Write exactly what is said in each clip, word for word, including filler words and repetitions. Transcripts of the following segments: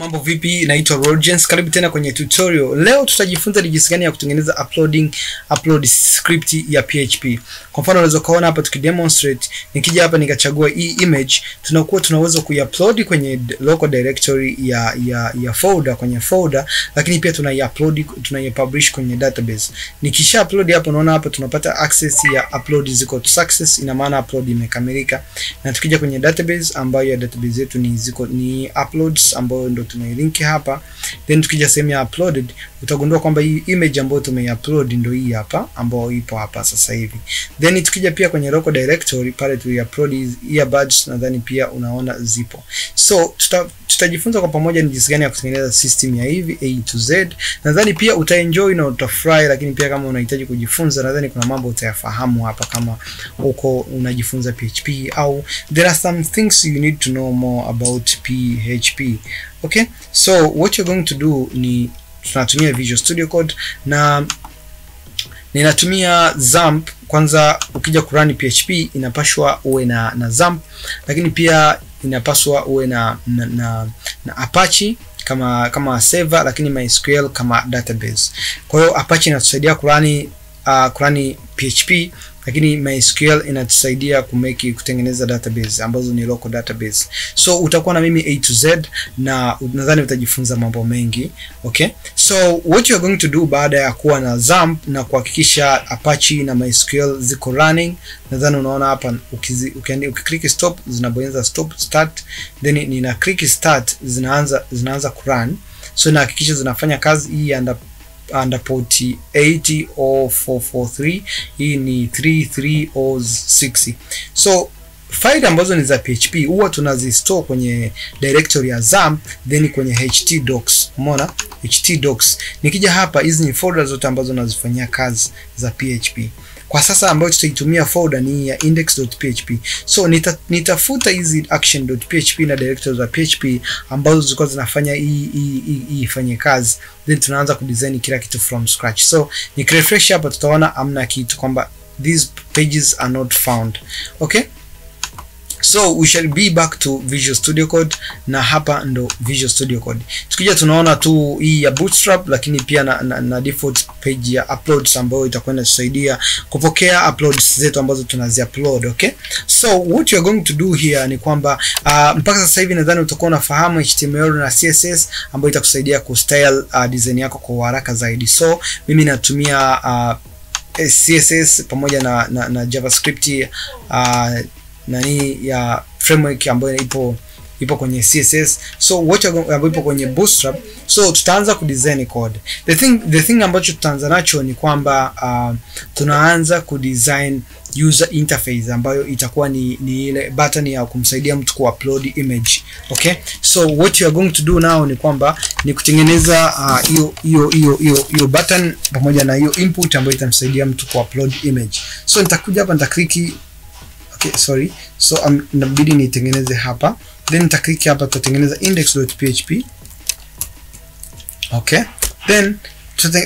Mambo vipi, naitwa Rodgence. Karibu tena kwenye tutorial. Leo tutajifunza jinsi gani ya kutengeneza uploading upload script ya P H P. Kwa mfano unaweza kuona hapa tukidemonstrate, nikija hapa nikachagua hii image, tunakuwa tunaweza kuiupload kwenye local directory ya ya ya folder kwenye folder, lakini pia tunaiupload tunaipublish kwenye database. Nikisha upload hapo unaona hapa tunapata access ya upload is equal to success, ina maana upload imekamilika. Na tukija kwenye database ambayo ya database yetu ni ziko ni uploads ambayo ndo tunailinki hapa, then tukija sehemu ya uploaded utagundua kwamba hii image ambayo tumeiupload ndio hii hapa ambayo ipo hapa sasa hivi. Then tukija pia kwenye local directory pale tuliupload earbuds, nadhani pia unaona zipo. So tuta, tutajifunza kwa pamoja ni jinsi gani ya kutengeneza system ya hivi A to Z. Nadhani pia utaenjoy na utafurahi, lakini pia kama unahitaji kujifunza nadhani kuna mambo utayafahamu hapa kama uko unajifunza P H P, au there are some things you need to know more about P H P. Okay, so what you're going to do ni tunatumia Visual Studio Code na ninatumia XAMPP. Kwanza ukija kurani P H P inapaswa uwe na na XAMPP, lakini pia inapaswa uwe na na, na na Apache kama kama server, lakini MySQL kama database. Kwa hiyo Apache inatusaidia kurani uh, kurani P H P, lakini MySQL inatusaidia kumeki kutengeneza database ambazo ni local database. So utakuwa na mimi A to Z na nadhani utajifunza mambo mengi. Okay, so what you are going to do baada ya kuwa na XAMPP na kuhakikisha Apache na MySQL ziko running, nadhani unaona hapa ukiklik stop zinabonyeza stop start, then nina click start zinaanza zinaanza kurun. So nahakikisha zinafanya kazi hii and under port eighty oh four forty-three, hii ni three three oh six. So file ambazo ni za P H P huwa tunazistore kwenye directory ya XAMPP, then kwenye htdocs. Umeona htdocs, nikija hapa hizi ni folders zote ambazo nazifanyia kazi za P H P. Kwa sasa ambayo tutaitumia folder ni ya index.php. So nita, nitafuta hizi action.php na directory za P H P ambazo zilikuwa zinafanya hii ifanye kazi, then tunaanza kudesign kila kitu from scratch. So nikirefresh hapa tutaona amna kitu kwamba these pages are not found. Okay, so we shall be back to Visual Studio Code na hapa ndo Visual Studio Code. Tukija tunaona tu hii ya Bootstrap, lakini pia na, na, na default page ya uploads ambayo itakwenda kusaidia kupokea uploads zetu ambazo tunaziupload. Okay, so what you are going to do here ni kwamba uh, mpaka sasa hivi nadhani utakuwa unafahamu H T M L na C S S ambayo itakusaidia kustyle uh, design yako kwa haraka zaidi. So mimi natumia uh, C S S pamoja na na, na JavaScript uh, nani ya framework ambayo ipo ipo kwenye C S S. So what ambayo ipo kwenye Bootstrap. So tutaanza kudesign code. The thing the thing ambacho tutaanza nacho ni kwamba uh, tunaanza kudesign user interface ambayo itakuwa ni, ni ile button ya kumsaidia mtu kuupload image. Okay, so what you are going to do now ni kwamba ni kutengeneza hiyo uh, hiyo hiyo hiyo hiyo button pamoja na hiyo input ambayo itamsaidia mtu kuupload image. So nitakuja hapa nitakliki. Okay, sorry. So I'm nabidi nitengeneze hapa. Then nitakliki hapa tutatengeneza index.php. Okay. Then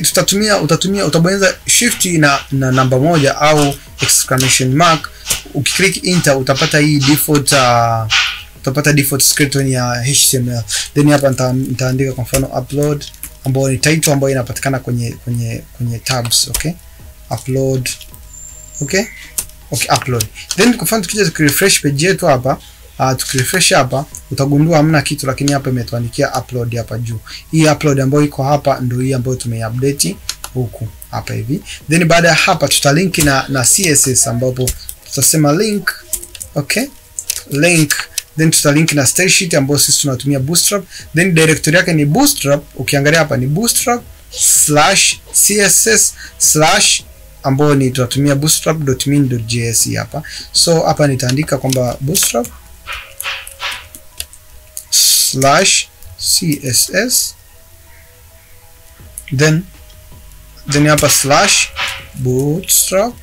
tutatumia utatumia utabonyeza shift na, na namba moja au exclamation mark. Ukiklik enter utapata hii default uh, utapata default script ya H T M L. Then hapa nitaandika kwa mfano upload ambayo ni title ambayo inapatikana kwenye kwenye kwenye tabs. Okay. Upload. Okay. Okay, upload. Then kwa mfano tukija tukirefresh page yetu hapa, uh, tukirefresh hapa utagundua hamna kitu, lakini hapa imetuandikia upload hapa juu. Hii upload ambayo iko hapa ndio hii ambayo tumeiupdate huku hapa hivi. Then baada ya hapa tutalinki na na C S S ambapo tutasema link. Okay, link. Then tutalink na style sheet ambayo sisi tunatumia Bootstrap. Then directory yake ni Bootstrap. Ukiangalia hapa ni bootstrap slash C S S slash ambayo ni tunatumia bootstrap.min.js hapa. So hapa nitaandika kwamba bootstrap slash css then then hapa slash bootstrap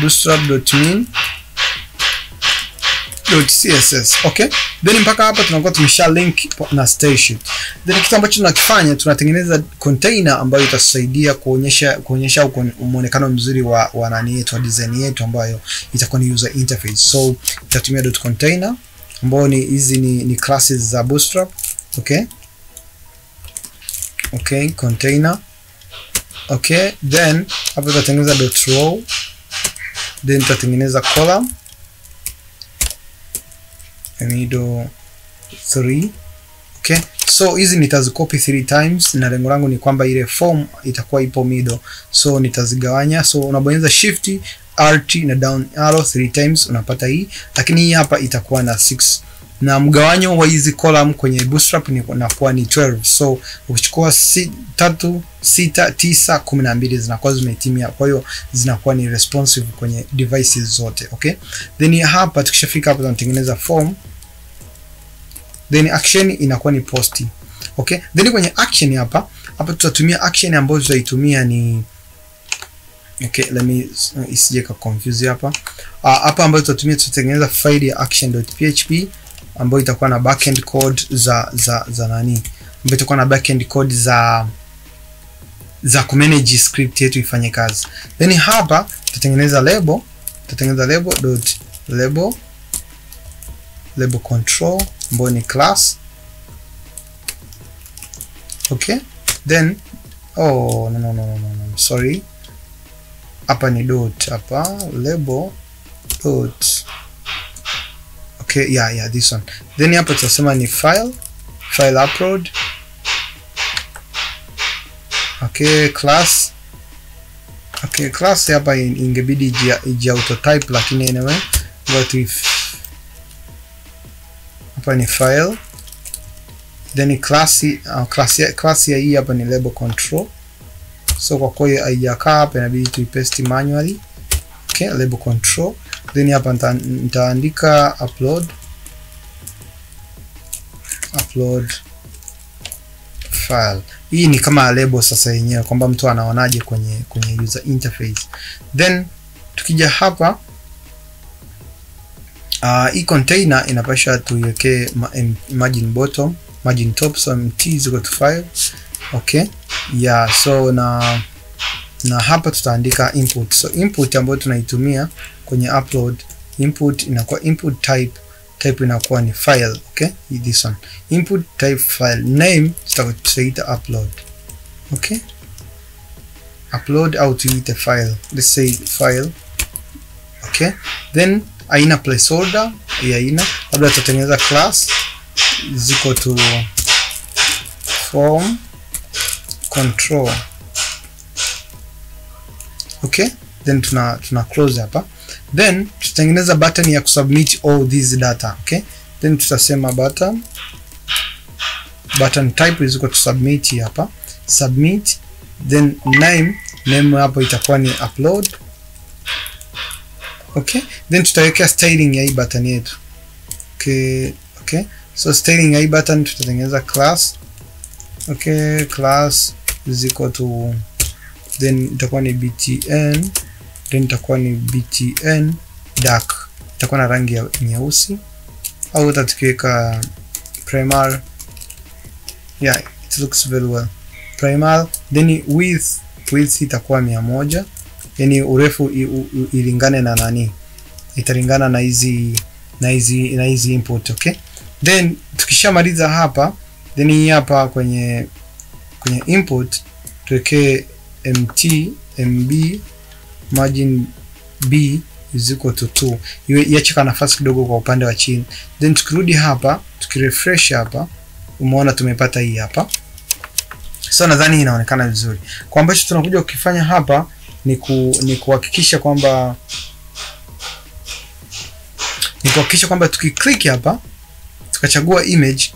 bootstrap.min.css. Okay, then mpaka hapa tunakuwa tumesha link na style sheet. Then kitu ambacho tunakifanya tunatengeneza container ambayo itasaidia kuonyesha kuonyesha muonekano mzuri wa wa nani yetu, wa design yetu ambayo itakuwa ni user interface. So tutatumia dot container ambao ni hizi ni, ni classes za Bootstrap. Okay, okay, container. Okay, then hapo tutatengeneza dot row, then tutatengeneza column anido three. Okay, so hizi nitazicopy three times na lengo langu ni kwamba ile form itakuwa ipo middle, so nitazigawanya. So unabonyeza shift alt na down arrow three times unapata hii, lakini hii hapa itakuwa na six, na mgawanyo wa hizi column kwenye Bootstrap ni unakuwa ni twelve. So ukichukua three six nine twelve zinakuwa zimetimia, kwa hiyo zinakuwa ni responsive kwenye devices zote. Okay, then hapa tukishafika hapa tunatengeneza form, then action inakuwa ni post. Okay, then kwenye action hapa hapa tutatumia action ambayo tutaitumia ni okay, let me isije ka confuse hapa. Ah, hapa ambayo tutatumia tutatengeneza file ya action.php ambayo itakuwa na backend code za za za nani? Ambayo itakuwa na backend code za za ku manage script yetu ifanye kazi. Then hapa tutatengeneza label, tutatengeneza label dot label label control ambayo ni class. Okay? Then oh no no no no no sorry. Hapa ni dot hapa label dot okay, yeah yeah this one. Then hapa tutasema ni file file upload. Okay, class. Okay, class hapa ingebidi iji auto type, lakini anyway but if hapa ni file, then class uh, class class hii hapa ni label control. So kwa kwa haijakaa hapa inabidi tuipaste manually. Okay, label control. Then hapa nitaandika upload upload file. Hii ni kama label sasa yenyewe kwamba mtu anaonaje kwenye kwenye user interface. Then tukija hapa ah uh, hii container inapaswa tuiweke margin bottom, margin top, so mt is equal to five. Okay, yeah, so na na hapa tutaandika input. So input ambayo tunaitumia kwenye upload, input inakuwa input type, type inakuwa ni file. Okay, this one input type file name tutaita upload. Okay, upload au tuite file, let's say file. Okay, then aina placeholder ya aina labda tutatengeneza class ziko to form control. Okay, then tuna tuna close hapa, then tutatengeneza button ya kusubmit all these data. Okay, then tutasema button button type is equal to submit hapa, submit, then name name hapo itakuwa ni upload. Okay, then tutaweka styling ya hii button yetu. Okay, okay, so styling ya hii button tutatengeneza class. Okay, class is equal to, then itakuwa ni btn, then itakuwa ni btn dark, itakuwa na rangi ya nyeusi, au tutakiweka primal. Yeah, it looks very well, primal. Then width width itakuwa mia moja, yani urefu ilingane na nani, italingana na hizi na hizi na hizi import. Okay, then tukishamaliza hapa, then hii hapa kwenye kwenye input tuweke mt mb margin b is equal to two, iwe iachika nafasi kidogo kwa upande wa chini. Then tukirudi hapa tukirefresh hapa, umeona tumepata hii hapa. So nadhani inaonekana vizuri. Kwa ambacho tunakuja kukifanya hapa ni ku, ni kuhakikisha kwamba ni kuhakikisha kwamba tukiklik hapa tukachagua image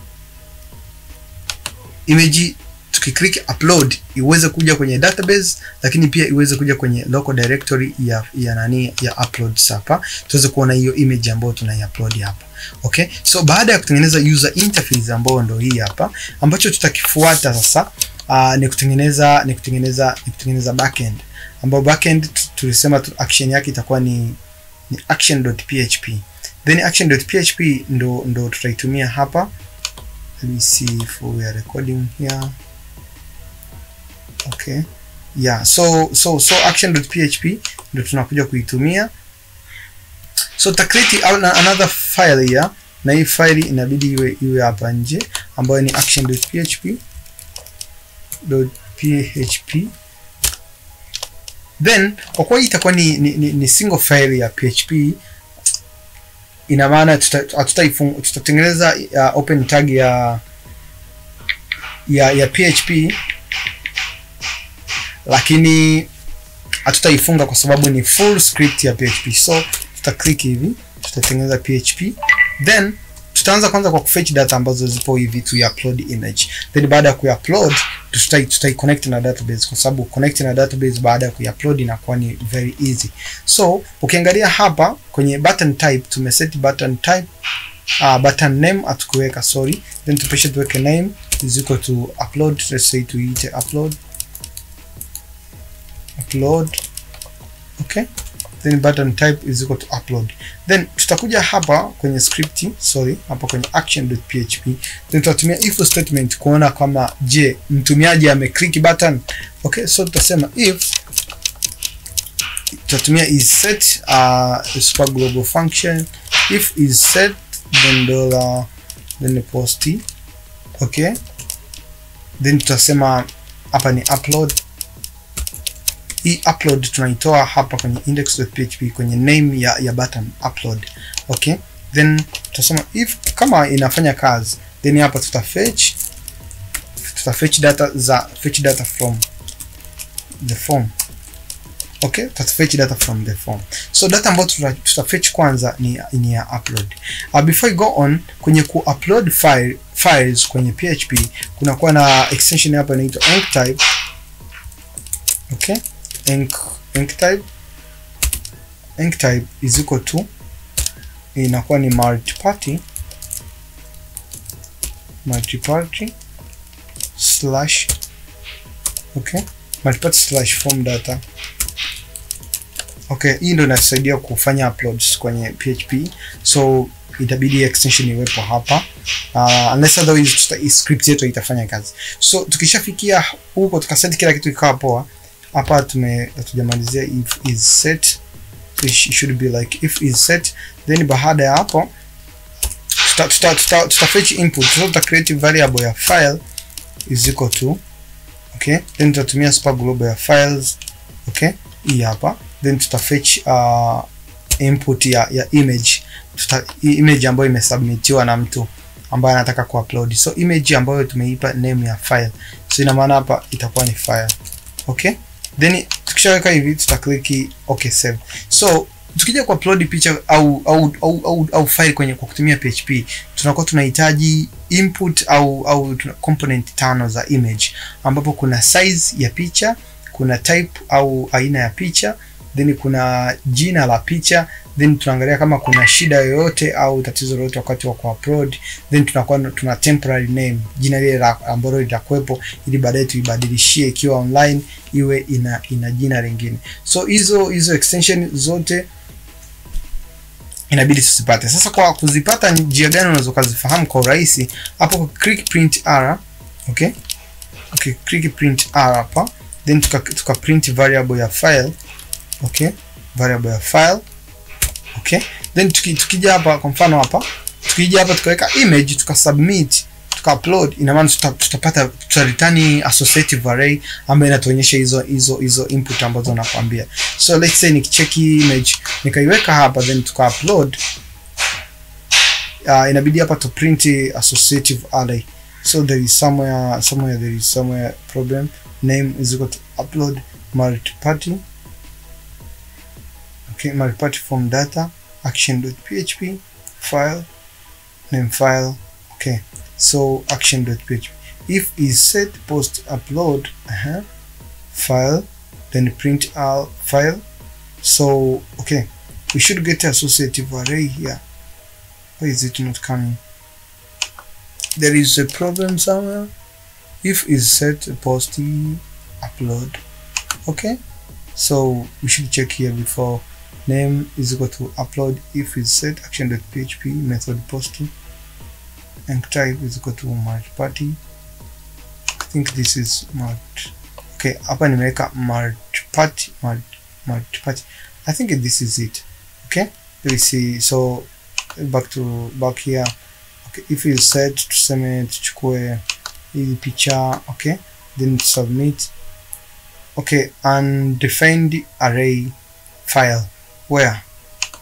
image tukiklik upload iweze kuja kwenye database, lakini pia iweze kuja kwenye local directory ya ya nani ya upload hapa, tuweze kuona hiyo image ambayo tunaiupload hapa. Okay, so baada ya kutengeneza user interface ambayo ndio hii hapa, ambacho tutakifuata sasa uh, ni kutengeneza ni kutengeneza ni kutengeneza backend, ambapo backend tulisema tu action yake itakuwa ni ni action.php. Then action.php ndo ndo tutaitumia hapa. Let me see if we are recording here. Okay, yeah, so so so action.php ndio tunakuja kuitumia. So ta create another file here na hii file inabidi iwe iwe hapa nje ambayo ni action.php.php. Then kwa kuwa itakuwa ni, ni, ni, ni single file ya P H P, ina maana tutatengeneza tuta uh, open tag ya ya ya P H P, lakini hatutaifunga kwa sababu ni full script ya P H P. So tuta click hivi, tutatengeneza P H P, then tutaanza kwanza kwa kufetch data ambazo zipo hivi tu upload image. Then baada ya kuupload tutai tutai connect na database, kwa sababu connect na database baada ya kuupload inakuwa ni very easy. So ukiangalia hapa kwenye button type tumeset button type, uh, button name atukuweka, sorry. Then tupeshe tuweke name is equal to upload, let's say to it upload upload okay. Then button type is equal to upload. Then tutakuja hapa kwenye script, sorry, hapa kwenye action.php, then tutatumia if statement kuona kama je mtumiaji ameclick button. Okay, so tutasema if, tutatumia is set uh super global function, if is set then dollar then post t. Okay, then tutasema hapa ni upload. Hii upload tunaitoa hapa kwenye index.php kwenye name ya, ya button upload. Okay, then tutasema if kama inafanya kazi, then hapa tuta fetch tuta fetch data za fetch data from the form. Okay, tuta fetch data from the form. So data ambayo tuta, tuta fetch kwanza ni, ni ya upload. Uh, before I go on, kwenye ku upload file files kwenye P H P kuna kuwa na extension hapa inaitwa enc type. Okay, enc enc type enc type is equal to, inakuwa ni multi party multi party slash okay multi party slash form data. Okay, hii ndio inasaidia kufanya uploads kwenye P H P, so itabidi extension iwepo hapa, uh, unless otherwise tuta script yetu itafanya kazi. So tukishafikia huko tukaset kila kitu ikawa poa. Hapa tume tujamalizia if is set, which should be like if is set. Then baada ya hapo tuta tuta tuta, tuta fetch input, tuta create variable ya file is equal to okay, then tutatumia super global ya files. Okay, hii hapa, then tuta fetch uh, input ya ya image, tuta image ambayo imesubmitiwa na mtu ambaye anataka kuupload. So image ambayo tumeipa name ya file, so ina maana hapa itakuwa ni file. Okay, then tukishaweka hivi tutakliki okay save. So tukija ku upload picha au au au au, au file kwenye kwa kutumia P H P, tunakuwa tunahitaji input au au component tano za image, ambapo kuna size ya picha, kuna type au aina ya picha, then kuna jina la picha, then tunaangalia kama kuna shida yoyote au tatizo lolote wakati wa kuupload, then tunakuwa tuna temporary name, jina lile ambalo litakuepo ili baadaye tuibadilishie ikiwa online iwe ina, ina jina lingine. So hizo hizo extension zote inabidi tusipate. Sasa kwa kuzipata njia gani unaweza kuzifahamu kwa urahisi? Hapo click print error. Okay, okay, click print error hapa, then tuka, tuka print variable ya file. Okay, variable ya file. Okay, then tukija hapa kwa mfano hapa, tukija hapa tukaweka image, tukasubmit, tukaupload, ina maana tutapata tuta return associative array ambayo inatuonyesha hizo hizo hizo input ambazo nakwambia. So let's say nikicheck image nikaiweka hapa, then tukaupload, uh, inabidi hapa to print associative array. So there is somewhere somewhere there is somewhere problem, name is equal to upload multi party. Okay, multi party form data action.php file name file. Okay, so action.php if is set post upload uh-huh, file, then print out file. So okay, we should get associative array here. Why is it not coming? There is a problem somewhere. If is set post upload. Okay, so we should check here before. Name is equal to upload, if is set action.php method post, and type is equal to multi party. I think this is multi. Okay, hapa nimeweka multi party multi party. I think this is it. Okay, let me see. So back to back here. Okay, if you set to submit chukwe picture, okay, then submit. Okay, undefined array file, where?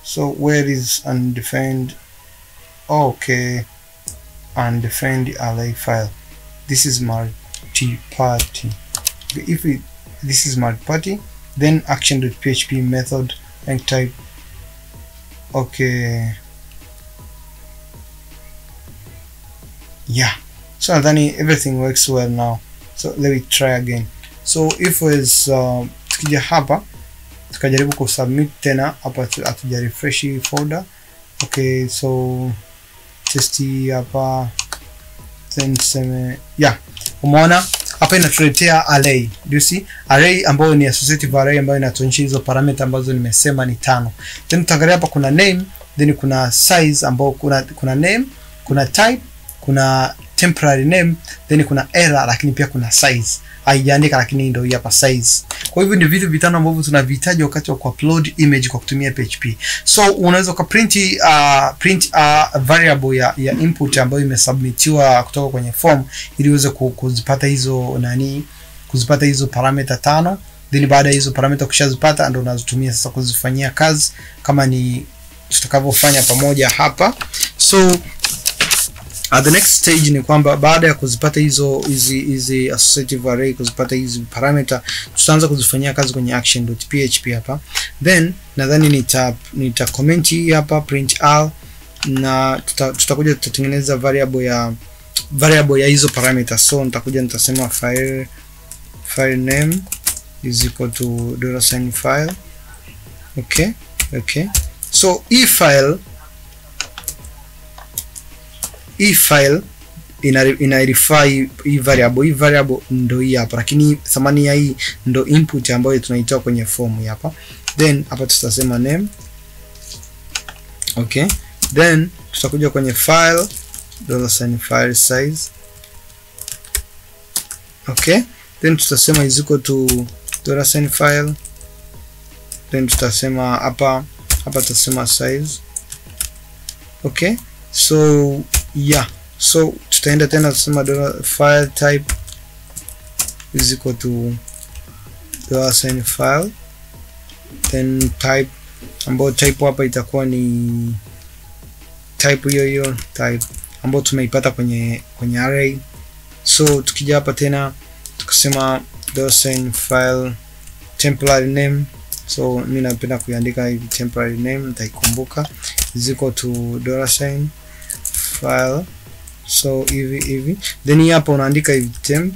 So where is undefined? Okay, undefined array file. This is multi-party. If we, this is multi-party, then action.php method and type. Okay, yeah, so then everything works well now. So let me try again. So if was uh, tukija hapa tukajaribu ku submit tena hapa atuja refresh hii folder. Okay, so test hapa then same, yeah, umeona hapa inatuletea array. Do you see array ambayo ni associative array ambayo inatuonyesha hizo parameter ambazo nimesema ni tano. Then tutaangalia hapa kuna name, then kuna size ambayo kuna kuna name, kuna type, kuna temporary name, then kuna error, lakini pia kuna size. Haijaandika lakini ndio hapa size. Kwa hivyo ni vitu vitano ambavyo tunavihitaji wakati wa upload image kwa kutumia P H P. So unaweza ku print uh, print uh, variable ya, ya input ambayo imesubmitiwa kutoka kwenye form ili uweze kuzipata hizo nani kuzipata hizo parameter tano. Then baada hizo parameter ukishazipata ndio unazitumia sasa kuzifanyia kazi kama ni tutakavyofanya pamoja hapa. So Uh, the next stage ni kwamba baada ya kuzipata hizo hizi hizi associative array, kuzipata hizi parameter, tutaanza kuzifanyia kazi kwenye action.php hapa. Then nadhani nita nita comment hii hapa print all, na tutakuja tuta tutatengeneza variable ya variable ya hizo parameters. So nitakuja nitasema file file name is equal to dollar sign file. Okay, okay, so hii file hii file inarify hii variable hii variable ndo hii hapa, lakini thamani ya hii ndo input ambayo tunaitoa kwenye form hapa. Then hapa tutasema name. Okay, then tutakuja kwenye file dollar sign file size. Okay, then tutasema is equal to dollar sign file, then tutasema hapa hapa tutasema size. Okay, so yeah, so tutaenda tena tusema file type is equal to dollar sign file, then type ambayo type hapa itakuwa ni type hiyo hiyo type ambayo tumeipata kwenye kwenye array. So tukija hapa tena tukasema dollar sign file temporary name, so mimi napenda kuandika hivi temporary name nitaikumbuka, is equal to dollar sign file, so hivi hivi then hapa unaandika hivi temp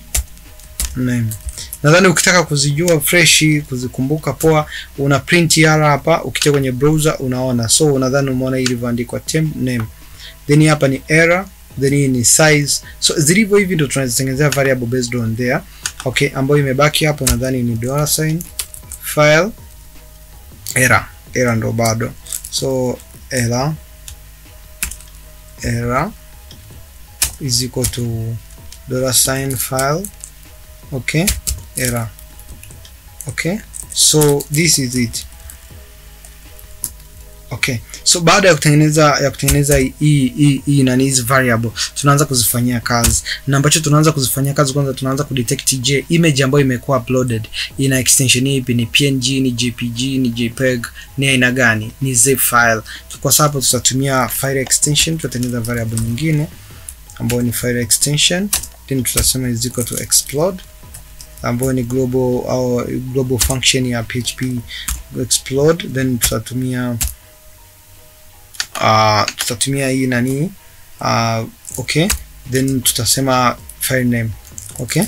name. Nadhani ukitaka kuzijua fresh kuzikumbuka poa una print yara hapa, ukite kwenye browser unaona. So nadhani umeona ilivyoandikwa temp name, then hapa ni error, then hii ni size. So zilivyo hivi ndio tunazitengenezea variable based on there. Okay, ambayo imebaki hapo nadhani ni dollar sign file error error ndo bado. So error error is equal to dollar sign file. Okay, error. Okay, so this is it. Okay, so baada ya kutengeneza ya kutengeneza hii hii na hizi variable tunaanza kuzifanyia kazi, na ambacho tunaanza kuzifanyia kazi kwanza tunaanza kudetect je image ambayo imekuwa uploaded ina extension ipi, ni P N G, ni J P G, ni JPEG, ni aina gani, ni zip file. Kwa sababu tutatumia file extension tutatengeneza variable nyingine ambayo ni file extension, then tutasema is equal to explode ambayo ni global au global function ya P H P explode. Then tutatumia Uh, tutatumia hii nani uh, okay, then tutasema file name. Okay,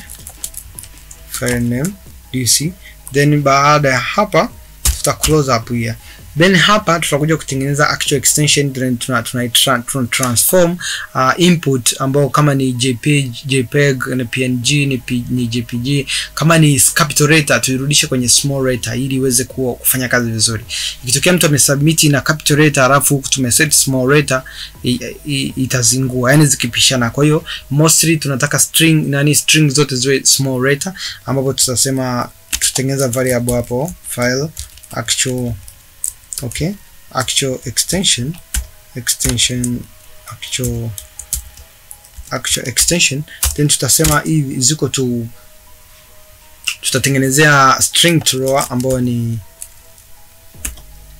file name, do you see? Then baada ya hapa tuta close up here, then hapa tutakuja kutengeneza actual extension, then tuna tuna, tuna, tuna transform uh, input ambao kama ni JPEG, JPEG na P N G ni, P, ni J P G, kama ni capital letter tuirudishe kwenye small letter ili iweze kufanya kazi vizuri. Ikitokea mtu amesubmit na capital letter alafu tumeset small letter itazingua, yani zikipishana. Kwa hiyo mostly tunataka string nani string zote ziwe small letter, ambapo tutasema tutengeneza variable hapo file actual. Okay, actual extension extension actual actual extension, then tutasema hivi is equal to, tutatengenezea string to lower ambayo ni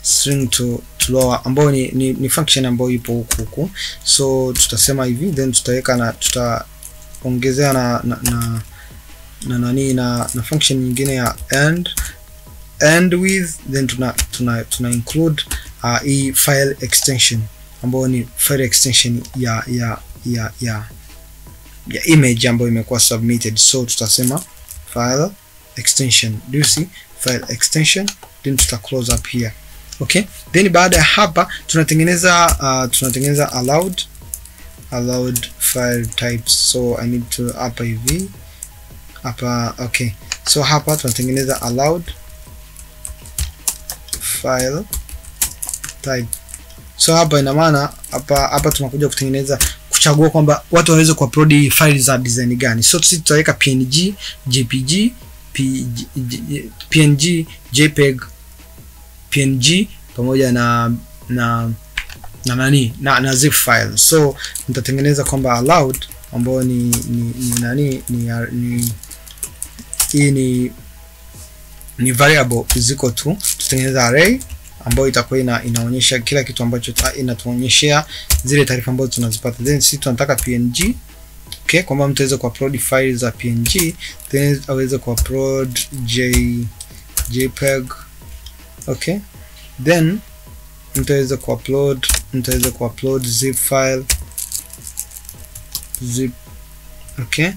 string to to lower ambayo ni, ni ni function ambayo ipo huku. So tutasema hivi, then tutaweka na tutaongezea na na na na nani na na function nyingine ya and and with, then tuna tuna tuna include uh, hii file extension ambayo ni file extension ya ya ya ya ya image ambayo imekuwa submitted. So tutasema file extension, do you see file extension, then tuta close up here. Okay, then baada ya hapa tunatengeneza uh, tunatengeneza allowed allowed file types. So I need to hapa hivi hapa, okay, so hapa tunatengeneza allowed file type. So hapa ina maana hapa hapa tunakuja kutengeneza kuchagua kwamba watu waweze kuupload files za design gani. So sisi tutaweka P N G, JPG, P N G, JPEG, P N G pamoja na na na nani na, na zip file. So nitatengeneza kwamba allowed ambao ni ni, ni nani ni ni hii ni ni variable is equal to, tutengeneza array ambayo itakuwa ina, inaonyesha kila kitu ambacho inatuonyeshia zile taarifa ambazo tunazipata. Then sisi tunataka P N G, okay, kwamba mtu aweze kuupload files za P N G, then aweze kuupload J JPEG, okay, then mtu aweze kuupload mtu aweze kuupload zip file zip, okay,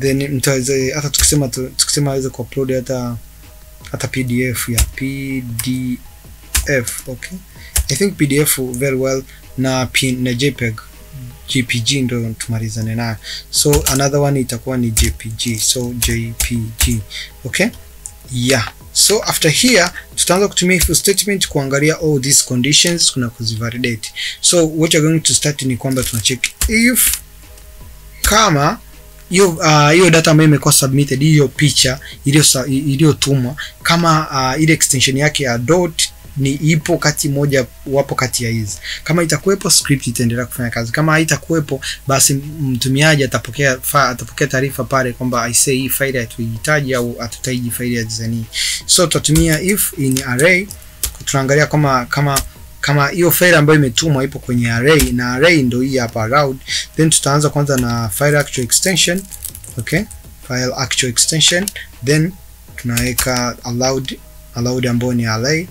then mtu aweze hata tukisema tukisema aweze kuupload hata hata P D F ya P D F, okay, I think P D F very well na pin na JPEG, J P G ndo tumalizane nayo. So another one itakuwa ni J P G, so J P G, okay, yeah. So after here tutaanza kutumia if statement kuangalia all these conditions kuna kuzivalidate. So what you're going to start ni kwamba tunacheck if kama hiyo uh, hiyo data ambayo imekuwa submitted, hiyo picha iliyo iliyotumwa, kama uh, ile extension yake ya dot ni ipo kati moja wapo kati ya hizi. Kama itakuwepo, script itaendelea kufanya kazi. Kama haitakuwepo, basi mtumiaji atapokea atapokea taarifa pale kwamba I say hii faida hatuihitaji au hatutaiji faida ya design. So tutatumia if in array tunaangalia kama kama kama hiyo file ambayo imetumwa ipo kwenye array, na array ndio hii hapa route. Then tutaanza kwanza na file actual extension, okay, file actual extension, then tunaweka allowed allowed ambayo ni array,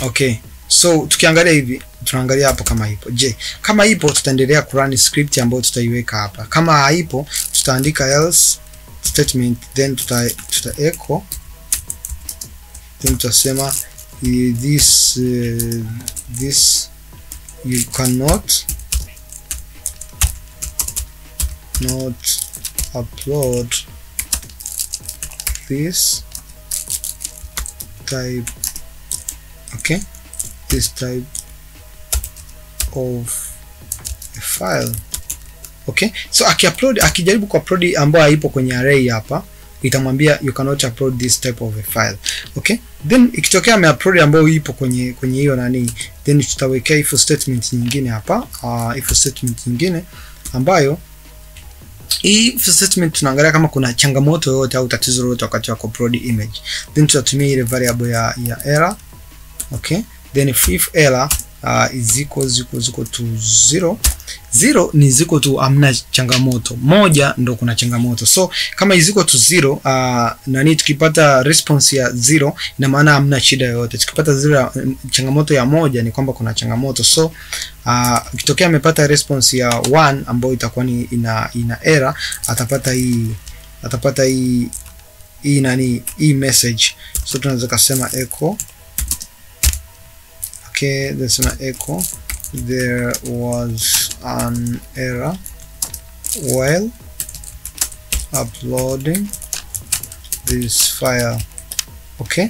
okay. So tukiangalia hivi tunaangalia hapo kama ipo. Je, kama ipo tutaendelea kurun script ambayo tutaiweka hapa. Kama haipo tutaandika else statement, then tuta, tuta echo, then tutasema this uh, this you cannot not upload this type, okay, this type of a file, okay. So akiupload akijaribu kuupload ambayo haipo kwenye array hapa, itamwambia you cannot upload this type of a file, okay. Then ikitokea ameupload ambayo ipo kwenye kwenye hiyo nani, then tutaweka if statement nyingine hapa, uh, if statement nyingine ambayo if statement tunaangalia kama kuna changamoto yoyote au tatizo lolote wakati wa upload image, then tutatumia ile variable ya ya error, okay. Then if, if error Uh, is equals equals equal to zero. Zero ni ziko tu amna changamoto, moja ndo kuna changamoto. So kama is equal to zero, uh, nani tukipata response ya zero ina maana amna shida yoyote. Tukipata zero, changamoto ya moja ni kwamba kuna changamoto. So uh, kitokea amepata response ya one ambayo itakuwa ni ina, ina error, atapata hii atapata hii hii nani hii message. So tunaweza kusema echo, okay, there's an echo, there was an error while uploading this file, okay,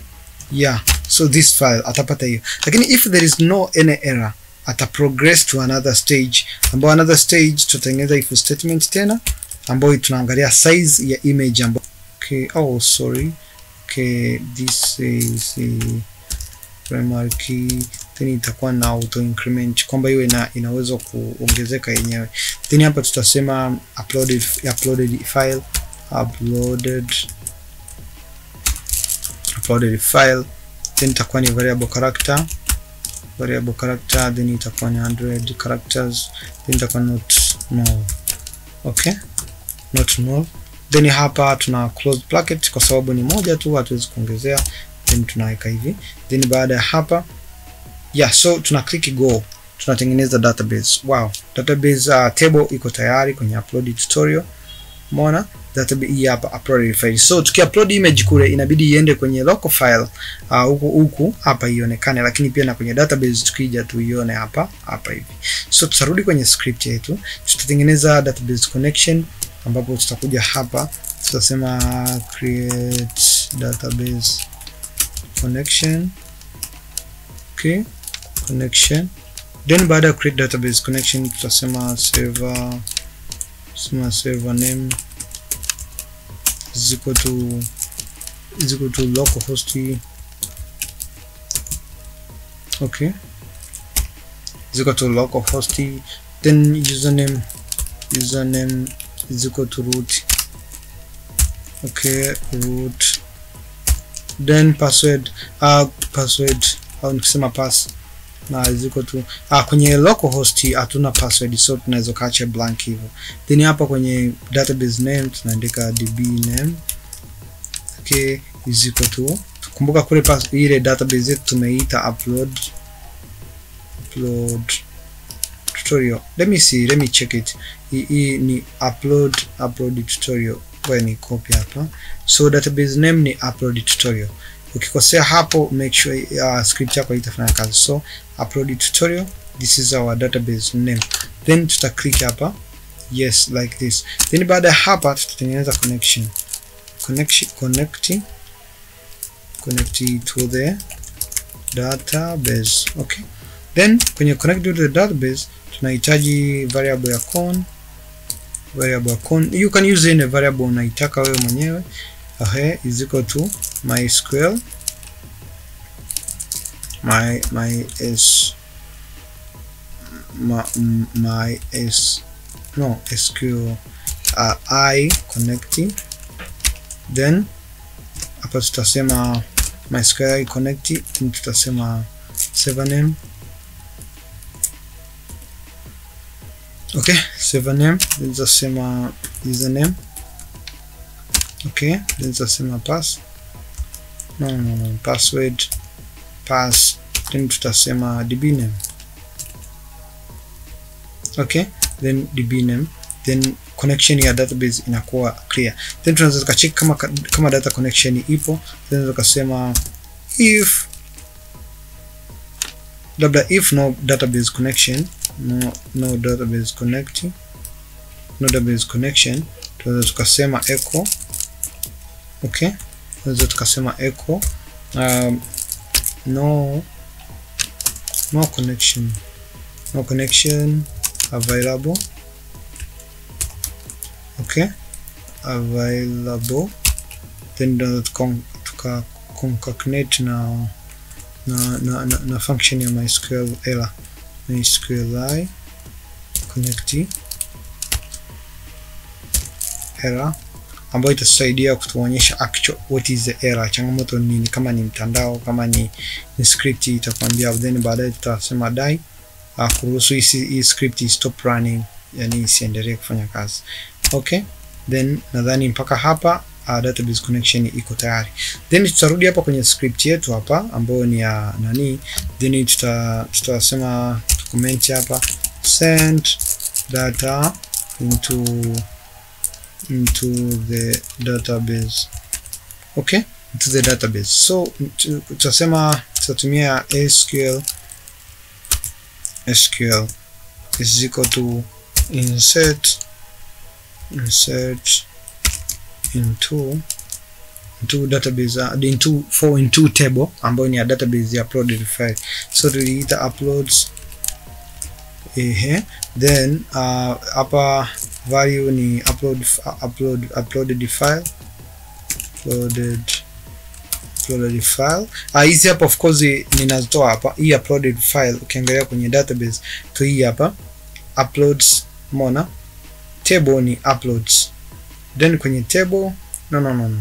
yeah. So this file atapata hiyo. Lakini if there is no any error, ata progress to another stage, ambapo another stage tutatengeneza if statement tena ambapo tunaangalia size ya image ambapo, okay, oh sorry, okay, this is the primary key, then itakuwa na auto increment kwamba iwe na inaweza kuongezeka yenyewe. Then hapa tutasema uploaded uploaded file uploaded uploaded file then itakuwa ni variable character variable character then itakuwa ni one hundred characters then itakuwa not null. Okay, not null. Then hapa tuna close bracket kwa sababu ni moja tu hatuwezi kuongezea, then tunaweka hivi. Then baada ya hapa yeah, so tuna click go, tunatengeneza database. Wow, database uh, table iko tayari kwenye upload tutorial. Umeona database hii hapa upload file. So tukiupload image kule inabidi iende kwenye local file huko uh, huku hapa ionekane, lakini pia na kwenye database tukija tuione hapa hapa hivi. So tutarudi kwenye script yetu, tutatengeneza database connection ambapo tutakuja hapa tutasema create database connection. Okay, connection. Then baada create database connection tutasema server tutasema server name is equal to is equal to localhost. Okay, is equal to localhost. Then username username is equal to root. Okay, root. Then password uh, password au nikisema pass na is equal to ah, kwenye localhost hatuna password, so tunaweza kaacha blank hivyo. Then hapa kwenye database name tunaandika db name. Okay, is equal to kumbuka kule pass ile database yetu tumeita upload upload tutorial. Let me see, let me check it. Hii ni upload upload tutorial. Kwa ni copy hapa. So database name ni upload tutorial. Ukikosea hapo make sure uh, script yako itafanya kazi. So upload tutorial, this is our database name. Then tuta click hapa. Yes, like this. Then baada hapa tutatengeneza connection. Connection connecting connecting to the database. Okay. Then kwenye connect to the database tunahitaji variable ya con variable con you can use any variable unaitaka wewe mwenyewe. Okay, is equal to mysql my my s my, my s no sql uh, I connecting. Then hapa tutasema mysql connecting, then tutasema server name. Okay, server name then tutasema username. Okay, then tutasema pass no no no password pass, then tutasema db name. Okay, then db name, then connection ya database inakuwa clear. Then tunaweza tukacheki kama kama data connection ipo, then tukasema if labda if no database connection no no database connecting no database connection tunaweza tukasema echo. Okay, tunaweza tukasema echo um, no no connection no connection available. Okay, available then tuka concatenate na na na na function ya mysql error mysqli connecting error ambayo itasaidia kutuonyesha actual what is the error, changamoto nini, kama ni mtandao, kama ni, ni script itakwambia. Then baadaye tutasema die uh, kuruhusu hii script stop running, yani isiendelee kufanya kazi. Okay, then nadhani mpaka hapa uh, database connection iko tayari. Then tutarudi hapa kwenye script yetu hapa ambayo ni ya nani, then tuta tutasema comment hapa send data into into the database. Okay, into the database. So tutasema tutatumia sql sql is equal to insert insert into into database uh, into for into table ambayo ni ya database ya uploaded file. So tuliita uploads ehe, then hapa uh, value ni upload uh, upload uploaded file uploaded library file. Ah, hizi hapa of course ninazitoa hapa. Hii uploaded file ukiangalia kwenye database tu hii hapa. Uploads mona. Table ni uploads. Then kwenye table no no no no.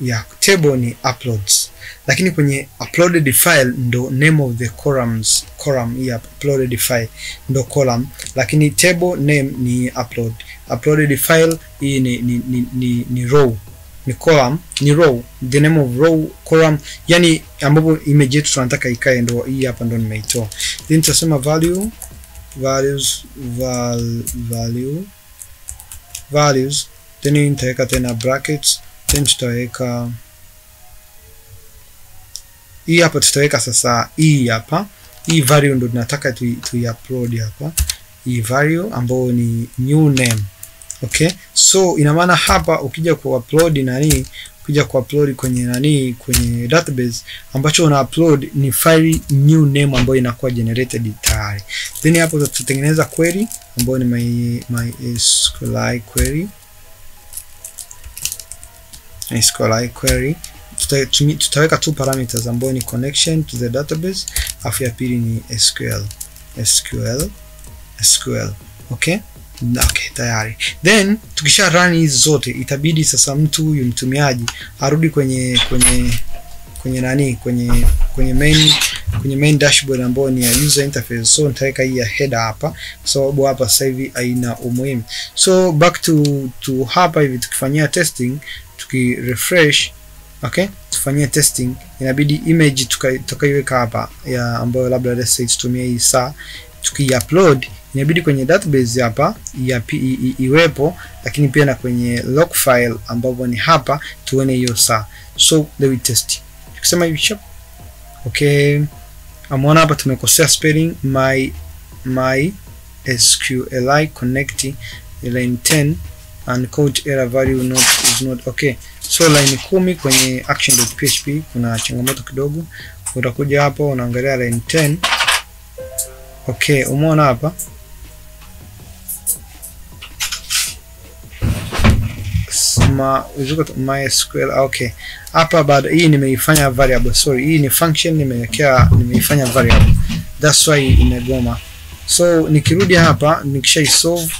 Yeah, table ni uploads. Lakini kwenye uploaded file ndo name of the columns. Column hii hapa uploaded file ndo column. Lakini table name ni upload. Uploaded file hii ni ni ni, ni, ni row. Ni column, ni row, the name of row, column, yani ambapo image yetu tunataka ikae ndo hii hapa ndo nimeitoa. Then tutasema value, values, val, value, values, then nitaweka tena brackets, then tutaweka hii hapa tutaweka sasa hii hapa, hii value ndo tunataka tu, tu upload hapa. Hii value ambayo ni new name. Okay, so ina maana hapa ukija ku upload nani, ukija ku upload kwenye nani, kwenye database ambacho una upload ni file new name ambayo inakuwa generated tayari. Then hapo tutatengeneza query ambayo ni my mysqli query. mysqli query tutaweka two parameters ambayo ni connection to the database, afu ya pili ni sql. sql sql okay. Okay, tayari. Then tukisha run hizi zote itabidi sasa mtu huyu mtumiaji arudi kwenye kwenye kwenye nani kwenye kwenye main kwenye main dashboard ambayo ni ya user interface. So nitaweka hii ya header hapa kwa sababu hapa sasa hivi haina umuhimu. So back to to hapa hivi tukifanyia testing, tukirefresh, okay, tufanyia testing, inabidi image tukaiweka hapa ya ambayo labda let's say tutumie hii saa, tukiupload inabidi kwenye database hapa ya iwepo, lakini pia na kwenye log file ambapo ni hapa tuone hiyo saa. So let we test. Tukisema hivi chap. Okay. Amona hapa tumekosea spelling my my sqli connect line ten and code error value not is not okay. So line kumi kwenye action.php kuna changamoto kidogo. Utakuja hapa unaangalia line ten. Okay, umeona hapa. Ma MySQL, okay. Hapa baada hii nimeifanya variable. Sorry, hii ni function nimewekea, nimeifanya variable. That's why imegoma. So nikirudi hapa nikisha solve,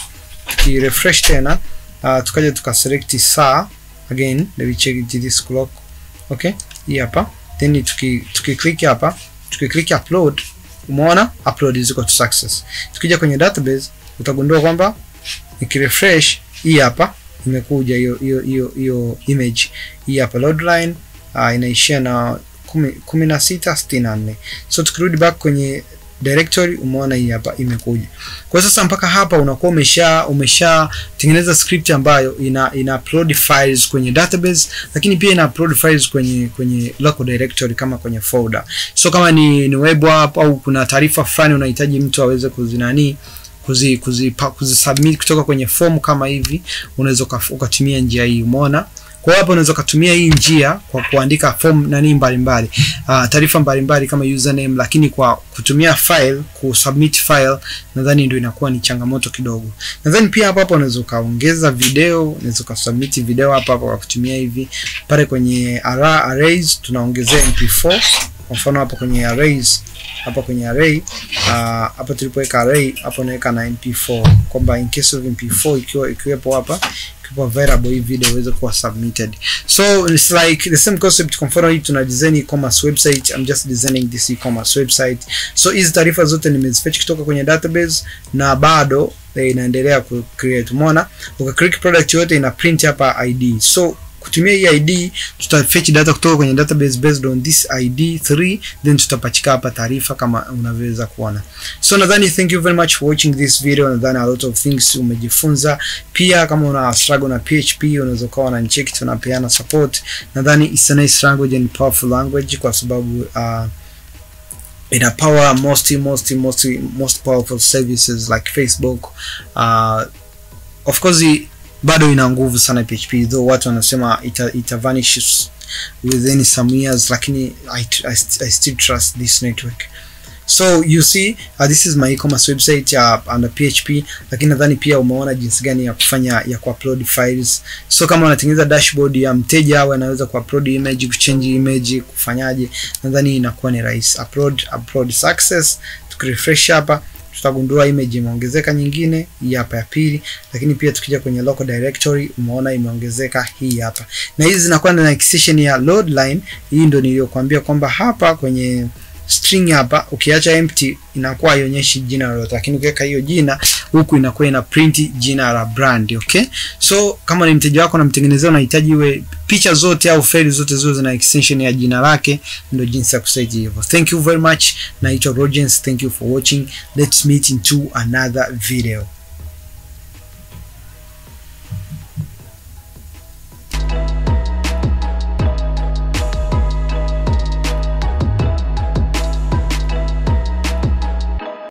tukirefresh tena, uh, tukaja tukaselect saa again, let me check this clock. Okay? Hii hapa. Then tuki tukiclick hapa, tukiclick upload, umeona upload is equal to success. Tukija kwenye database utagundua kwamba nikirefresh hii hapa imekuja hiyo hiyo hiyo hiyo image. Hii hapa load line uh, inaishia na kumi na sita sitini na nne. So tukirudi back kwenye directory umeona hii hapa imekuja. Kwa sasa mpaka hapa unakuwa umesha umesha tengeneza script ambayo ina ina upload files kwenye database, lakini pia ina upload files kwenye kwenye local directory kama kwenye folder. So kama ni, ni web app au kuna taarifa fulani unahitaji mtu aweze kuzinani kuzi kuzi kuzi submit kutoka kwenye form kama hivi, unaweza ukatumia njia hii. Umeona kwa hapo unaweza kutumia hii njia kwa kuandika form nani mbalimbali, uh, taarifa mbalimbali kama username, lakini kwa kutumia file, kusubmit file, nadhani ndio inakuwa ni changamoto kidogo. Nadhani pia hapa hapa unaweza kaongeza video, unaweza kusubmit video hapa hapa kwa kutumia hivi pale kwenye arrays tunaongezea M P four. Kwa mfano hapa kwenye arrays, hapa kwenye array, uh, hapa tulipoweka array, hapo naweka na M P four. Kwamba in case of M P four ikiwa ikiwepo hapa kwa variable hii video iweze kuwa submitted. So it's like the same concept. Kwa mfano hii tuna design e-commerce website, I'm just designing this e-commerce website. So hizi taarifa zote nimezifetch kutoka kwenye database na bado inaendelea ku create. Umeona ukiklik product yote ina print hapa I D. So kutumia hii I D tutafetch data kutoka kwenye database based on this I D three, then tutapachika hapa taarifa kama unavyoweza kuona. So nadhani thank you very much for watching this video. Nadhani a lot of things umejifunza. Pia kama una struggle na P H P unaweza kawa na check, tunapeana support. Nadhani it's a nice language and powerful language kwa sababu uh, ina power most most most most powerful services like Facebook. Uh, of course bado ina nguvu sana P H P, though watu wanasema ita, ita vanishes within some years, lakini I, I, I still trust this network. So you see uh, this is my e-commerce website uh, under P H P, lakini nadhani pia umeona jinsi gani ya kufanya ya kuupload files. So kama unatengeneza dashboard ya mteja au anaweza kuupload image, kuchange image, kufanyaje, nadhani inakuwa ni rahisi. Upload upload success, tukirefresh hapa tutagundua image imeongezeka, nyingine hii hapa ya pili, lakini pia tukija kwenye local directory umeona imeongezeka hii hapa. Na hizi zinakuwa na extension ya load line. Hii ndio niliyokuambia kwamba hapa kwenye string hapa ukiacha empty inakuwa haionyeshi jina lolote, lakini ukiweka hiyo jina huku inakuwa ina print jina la brand. Okay, so kama ni mteja wako na mtengenezea, unahitaji iwe picha zote au faili zote zote na extension ya jina lake, ndio jinsi ya kusaidia hivyo. Thank you very much, naitwa Rodgence, thank you for watching, let's meet into another video.